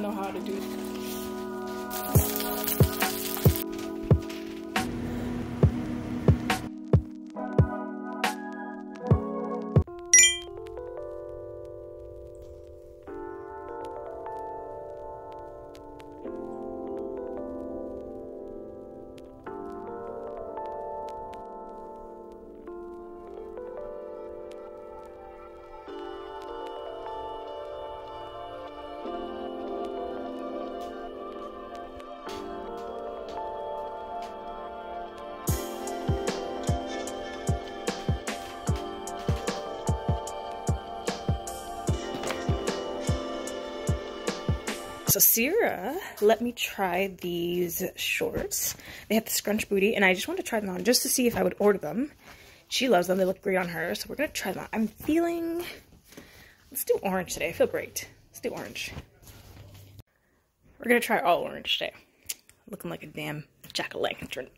don't know how to do it. So Sierra let me try these shorts. They have the scrunch booty, and I just wanted to try them on just to see if I would order them. She loves them. They look great on her, so we're going to try them on. I'm feeling... Let's do orange today. I feel great. Let's do orange. We're going to try all orange today. Looking like a damn jack-o'-lantern.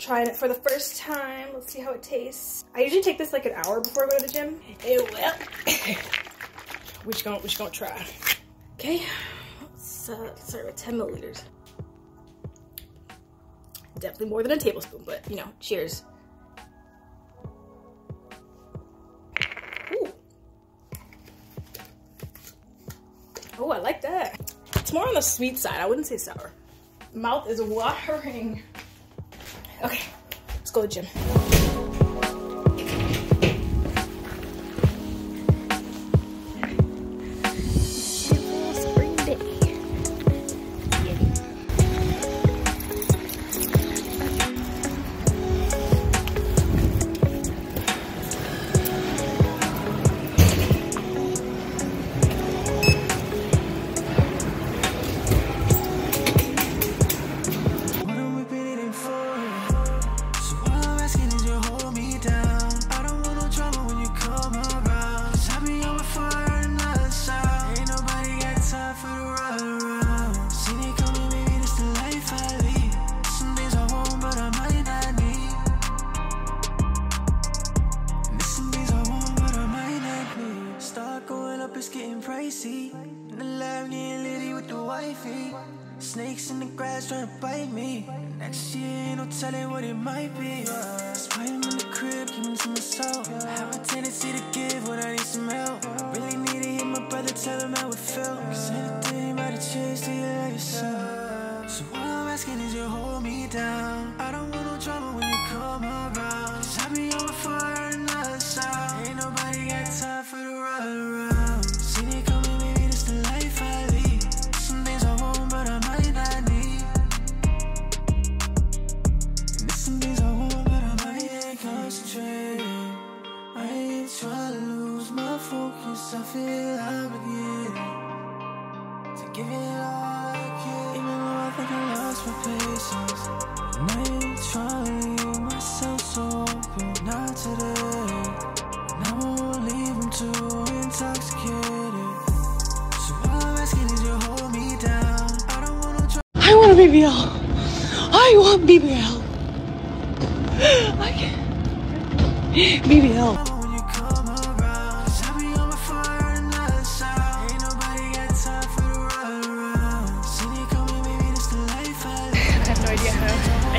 Trying it for the first time. Let's see how it tastes. I usually take this like an hour before I go to the gym. It will. we just gonna try. Okay, let's start with 10 milliliters. Definitely more than a tablespoon, but you know, cheers. Ooh. Oh, I like that. It's more on the sweet side. I wouldn't say sour. Mouth is watering. Okay, let's go to the gym. Spring day. What am I waiting for? So all I'm asking is see. In the lab, getting litty with the wifey. Snakes in the grass trying to bite me. Next year, ain't no telling what it might be. Spray him in the crib, keep him to myself. I have a tendency to give when I need some help. I really need to hear my brother, tell him how it felt. Cause anything might have changed till you let yourself. So all I'm asking is you hold me down. I don't want no drama when you come around. Cause I be on fire and not a sound. Ain't nobody got time for the run around. See me coming, baby, this the life I lead. Some things I want but I might not need. And there's some things I want but I might not concentrate. I ain't trying to lose my focus. I feel I'm beginning to give it all I can. Even though I think I lost my patience, and I ain't trying to leave myself so open. Not today, and I won't leave them too intoxicated. So all I'm asking is you hold me down. I don't want to try. I want a BBL. I want BBL. I can't. BBL.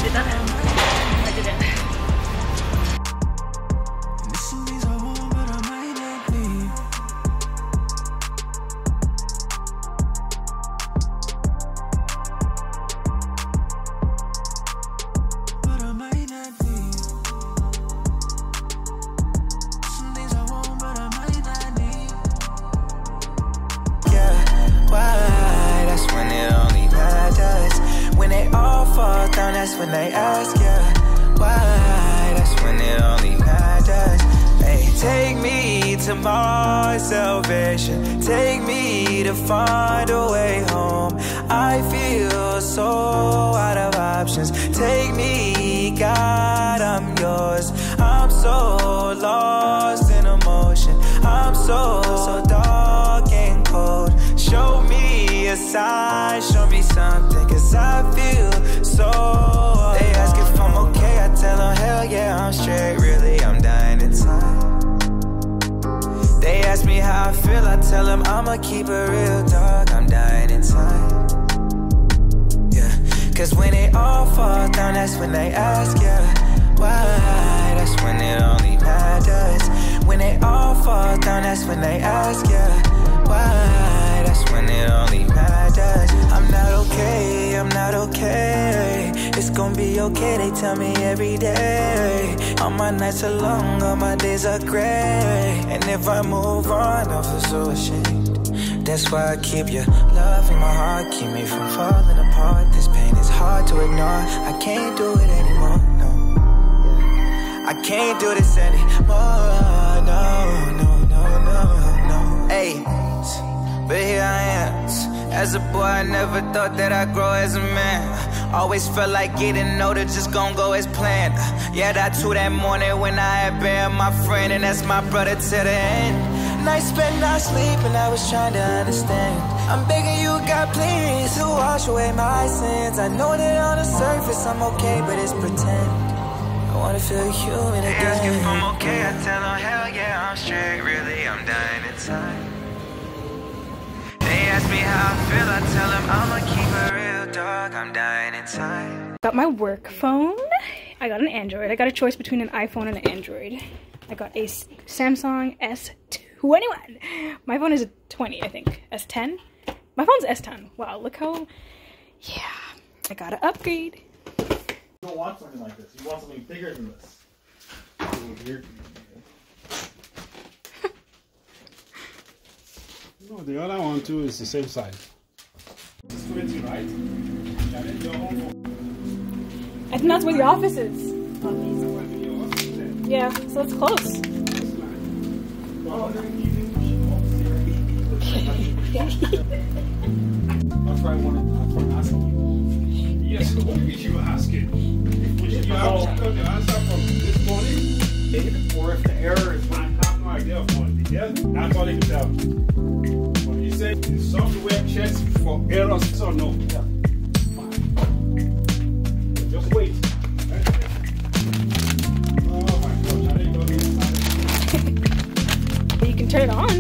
That's when they ask you why. That's when it only matters. Hey, take me to my salvation. Take me to find a way home. I feel so out of options. Take me, God, I'm yours. I'm so lost in emotion. I'm so dark and cold. Show me a sign, show me something, cause I feel so alone. They ask if I'm okay, I tell them hell yeah, I'm straight, really, I'm dying inside. They ask me how I feel, I tell them I'ma keep it real, dog, I'm dying inside. Yeah, cause when it all falls down, that's when they ask you why. That's when it only matters. When it all falls down, that's when they ask you why. That's when it only matters. I'm not okay, I'm not okay. It's gonna be okay, they tell me every day. All my nights are long, all my days are gray. And if I move on, I'll feel so ashamed. That's why I keep your love in my heart. Keep me from falling apart. This pain is hard to ignore. I can't do it anymore, no. I can't do this anymore, no. Hey. But here I am. As a boy, I never thought that I'd grow as a man. Always felt like getting older just gon' go as planned. Yeah, I too that morning when I had buried my friend, and that's my brother to the end. Nights spent not sleeping, I was trying to understand. I'm begging you, God, please, to wash away my sins. I know that on the surface I'm okay, but it's pretend. I wanna feel human again. They ask if I'm okay, I tell them hell yeah, I'm straight, really, I'm dying inside. Ask me how I feel, I tell him I'ma keep it real, dog, I'm dying inside. Got my work phone. I got an Android. I got a choice between an iPhone and an Android. I got a Samsung S21. My phone is a 20, I think. S10. My phone's S10. Wow, look how... Yeah. I gotta upgrade. You don't want something like this. You want something bigger than this. No, the other one too is the same size. It's 20, right? I think that's where the office is. Yeah, so that's close. That's why I wanted to ask you. Yes, what did you ask it? If you have the answer from this morning, or if the error is not, I have no idea of what it is. That's all they can tell. The software checks for errors or no. Yeah. Just wait. Oh my gosh, I didn't know this. You can turn it on.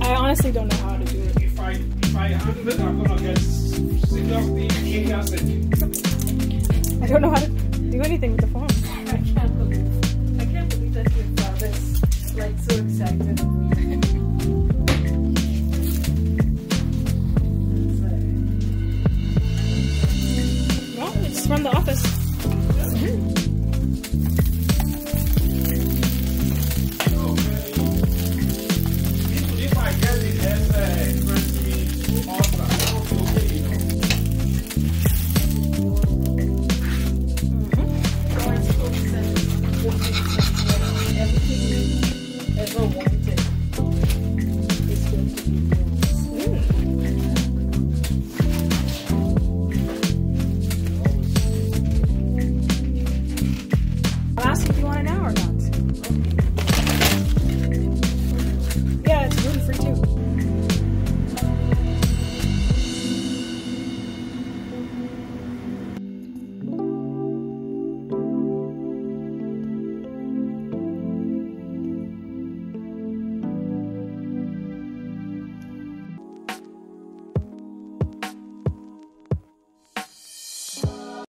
I honestly don't know how to do it. If I handle it, I'm gonna get sick of the chaos. I don't know how to do anything with the phone. I can't believe that your father's like so excited.